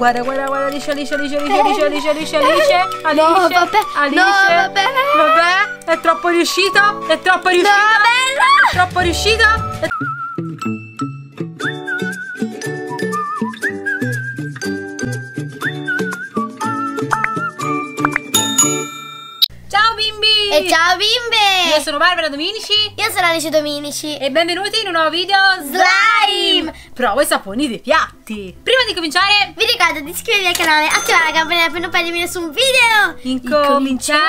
Guarda, guarda, guarda, Alice. Alice, no, vabbè. Alice, no, vabbè. Vabbè, è troppo riuscita, è troppo riuscita. No, è troppo riuscita. È... Ciao bimbi. E ciao bimbe. Io sono Barbara Dominici. Io sono Alice Dominici. E benvenuti in un nuovo video slime. Provo i saponi dei piatti. Prima di cominciare vi ricordo di iscrivervi al canale, attivare la campanella per non perdervi nessun video. Incominciamo.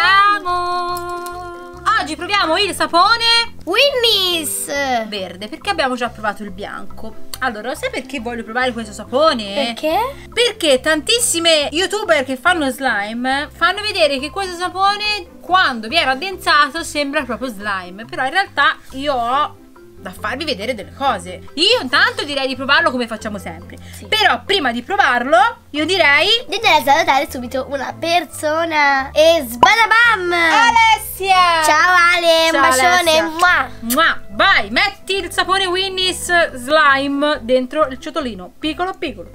Oggi proviamo il sapone Winni's verde, perché abbiamo già provato il bianco. Allora, sai perché voglio provare questo sapone? Perché? Perché tantissime youtuber che fanno slime fanno vedere che questo sapone, quando viene addensato, sembra proprio slime. Però in realtà io ho da farvi vedere delle cose. Io intanto direi di provarlo come facciamo sempre, sì. Però prima di provarlo io direi di salutare subito una persona. E sbadabam, Alessia. Ciao Ale, ciao, un bacione. Mua. Mua. Vai, metti il sapone Winni's slime dentro il ciotolino, piccolo piccolo.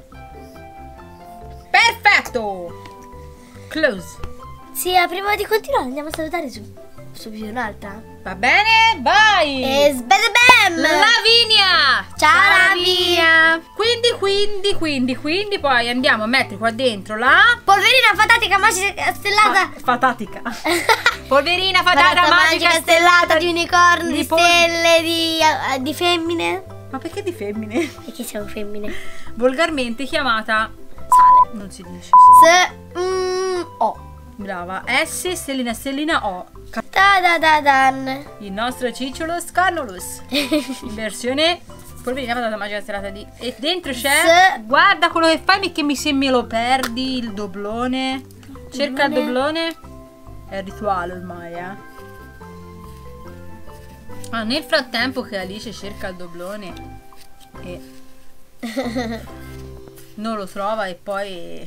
Perfetto. Close. Sì, prima di continuare andiamo a salutare subito un'altra. Va bene, vai! E sbadabam! Lavinia! Ciao Lavinia! Quindi poi andiamo a mettere qua dentro la... polverina fatatica magica stellata... Fatatica! Polverina fatata magica stellata di unicorni, di stelle, di femmine. Ma perché di femmine? Perché siamo femmine. Volgarmente chiamata... sale. Non si dice. S... O. Brava. S, stellina, stellina, O. Il nostro cicciolo Scarolus in versione polverina patata magica serata di. E dentro c'è. Guarda quello che fai, perché mi se me lo perdi il doblone. Cerca il doblone. È il rituale ormai, eh. Ah, nel frattempo che Alice cerca il doblone e non lo trova e poi.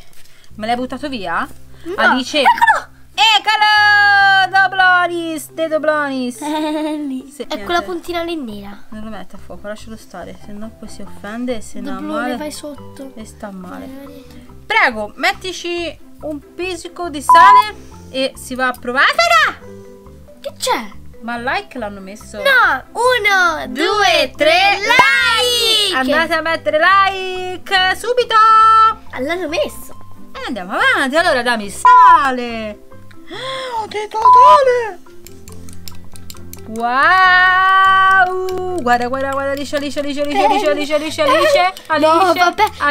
Me l'hai buttato via? No. Alice. Eccolo! Dobronis, dei Dobronis. Sì, è quella puntina lì nera. Non lo metto a fuoco, lascialo stare, se no poi si offende e se no male vai sotto e sta male. Prego, mettici un pizzico di sale e si va a provare. Che c'è? Ma like l'hanno messo. No, 1, 2, 3 like. Andate a mettere like subito. L'hanno messo. E andiamo avanti. Allora dammi sale. Oh, che totale! Wow! Guarda, guarda, guarda, Alice. No, vabbè. Alice,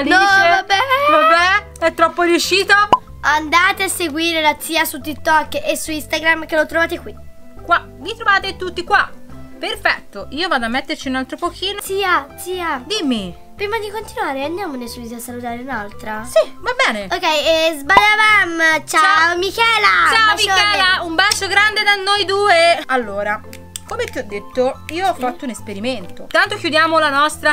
no, vabbè. Vabbè, è troppo riuscita. Andate a seguire la zia su TikTok e su Instagram, che lo trovate qui. Qua, vi trovate tutti qua. Perfetto, io vado a metterci un altro pochino. Zia. Dimmi. Prima di continuare andiamone subito a salutare un'altra. Sì, va bene. Ok, e sbadabam. Ciao Michela. Ciao Michela, un bacio grande da noi due. Allora, come ti ho detto, io ho fatto un esperimento. Tanto chiudiamo la nostra.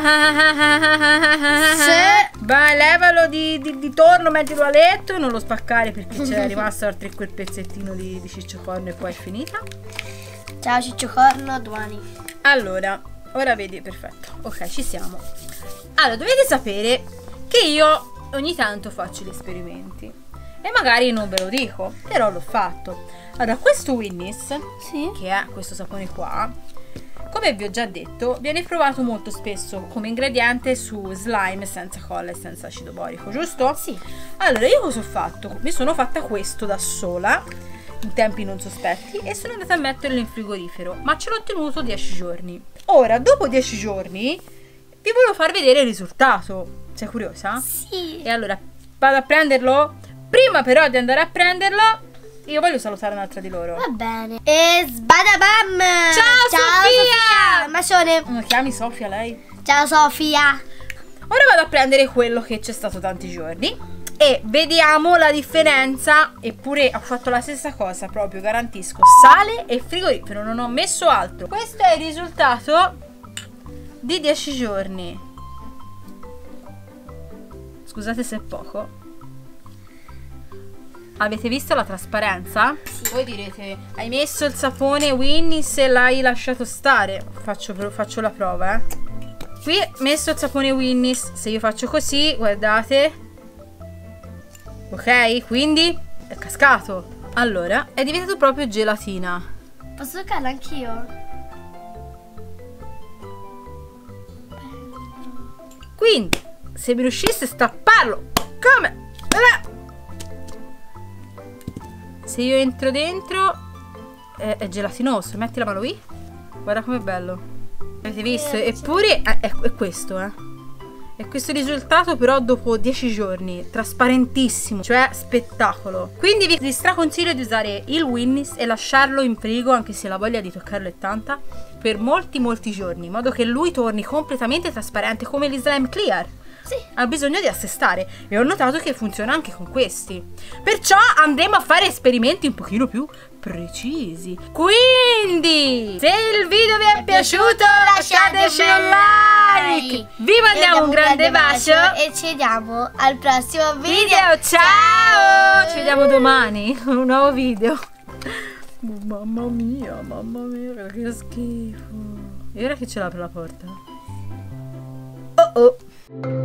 Sì. Vai, levalo di torno, mettilo a letto. Non lo spaccare perché c'è rimasto altri quel pezzettino di cicciocorno e poi è finita. Ciao cicciocorno, domani. Allora, ora vedi, perfetto. Ok, ci siamo. Allora, dovete sapere che io ogni tanto faccio gli esperimenti e magari non ve lo dico, però l'ho fatto. Allora, questo Winni's, sì, che è questo sapone qua, come vi ho già detto, viene provato molto spesso come ingrediente su slime senza colla e senza acido borico, giusto? Sì. Allora, io cosa ho fatto? Mi sono fatta questo da sola in tempi non sospetti e sono andata a metterlo in frigorifero, ma ce l'ho tenuto 10 giorni. Ora, dopo 10 giorni vi volevo far vedere il risultato. Sei curiosa? Sì. E allora vado a prenderlo. Prima però di andare a prenderlo io voglio salutare un'altra di loro. Va bene. E sbadabam. Ciao Sofia. Bacione. Non chiami Sofia lei? Ciao Sofia. Ora vado a prendere quello che c'è stato tanti giorni e vediamo la differenza. Eppure ho fatto la stessa cosa, proprio garantisco. Sale e frigorifero, non ho messo altro. Questo è il risultato di 10 giorni. Scusate se è poco. Avete visto la trasparenza? Sì. Voi direte: hai messo il sapone Winni's e l'hai lasciato stare. Faccio la prova, eh. Qui ho messo il sapone Winni's. Se io faccio così, guardate, Ok, quindi è cascato. Allora, è diventato proprio gelatina. Posso toccarlo anch'io? Quindi, se mi riuscisse a stapparlo, come? Se io entro dentro è gelatinoso. Metti la mano qui. Guarda com'è bello. Avete visto? Eppure è questo, eh. E questo risultato però dopo 10 giorni, trasparentissimo, cioè spettacolo. Quindi vi straconsiglio di usare il Winni's e lasciarlo in frigo, anche se la voglia di toccarlo è tanta, per molti giorni, in modo che lui torni completamente trasparente come gli slime clear. Sì. Ha bisogno di assestare e ho notato che funziona anche con questi. Perciò andremo a fare esperimenti un pochino più precisi. Quindi, se il video vi è piaciuto, lasciateci un like. Vi mandiamo un grande bacio e ci vediamo al prossimo video. Ciao! Ci vediamo domani con un nuovo video. Mamma mia, che schifo. E ora che ce l'apro la porta? Oh oh.